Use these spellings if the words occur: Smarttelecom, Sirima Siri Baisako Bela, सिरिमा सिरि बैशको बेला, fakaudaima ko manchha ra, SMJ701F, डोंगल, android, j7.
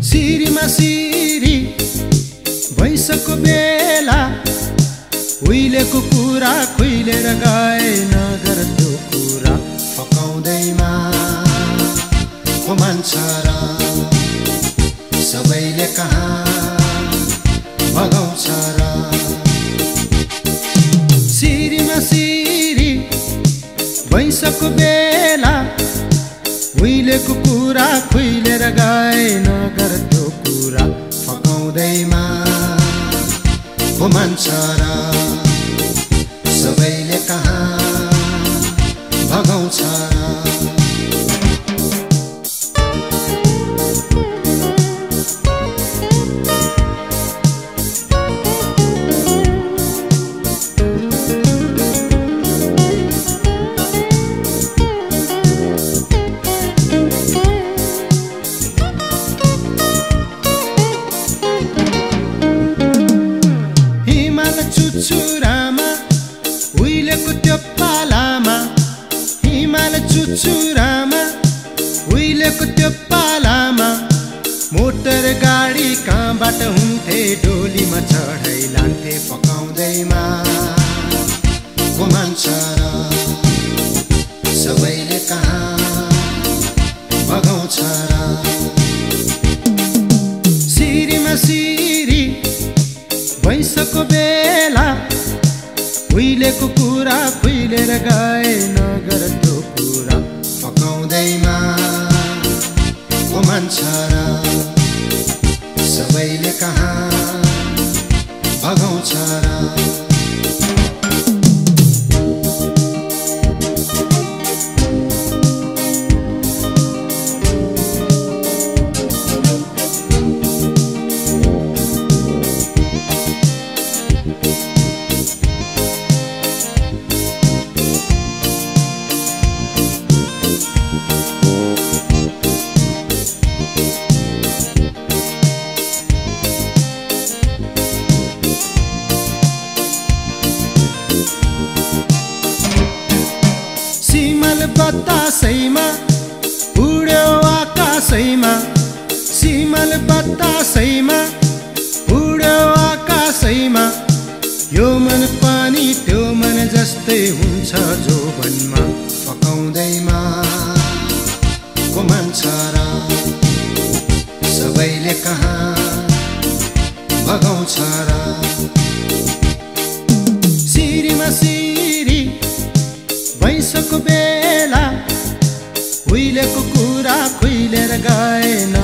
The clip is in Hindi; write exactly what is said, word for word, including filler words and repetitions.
Sirima Siri Baisako Bela, Uile kukura kuile ragai nagar dukura fakaundaima Komanchara sabaile kaha bhagauchara. Sirima Siri Baisako Bela, Uile kukura kuile ragai nagar dukura fakaundaima Komanchara sabaile kaha bhagauchara. Sirima उइले को त्यो पालामा मोटर गाडी कामबाट हुन्थे डोलीमा चढाइ लान्थे फकाउँदैमा गोमान्छरा सबैले कहाँ भगाउँछ र। सिरीमा सिरी भइसको बेला उइले को कुरा फुइलेर गए नगर टोपुरा फकाउँदैमा कोमान्छरा सबैले कहाँ भगाउँछ र। बतासैमा उड्यो आकाशैमा सिमल बतासैमा उड्यो आकाशैमा यो मन पानी त्यो मन जस्तै हुन्छ जो वनमा फकाउँदैमा कोमान्छरा सबैले कहाँ भगाउँछ र। सिरीमा सिरी भइसको बेला उइले को कुरा खुइलेर गएन।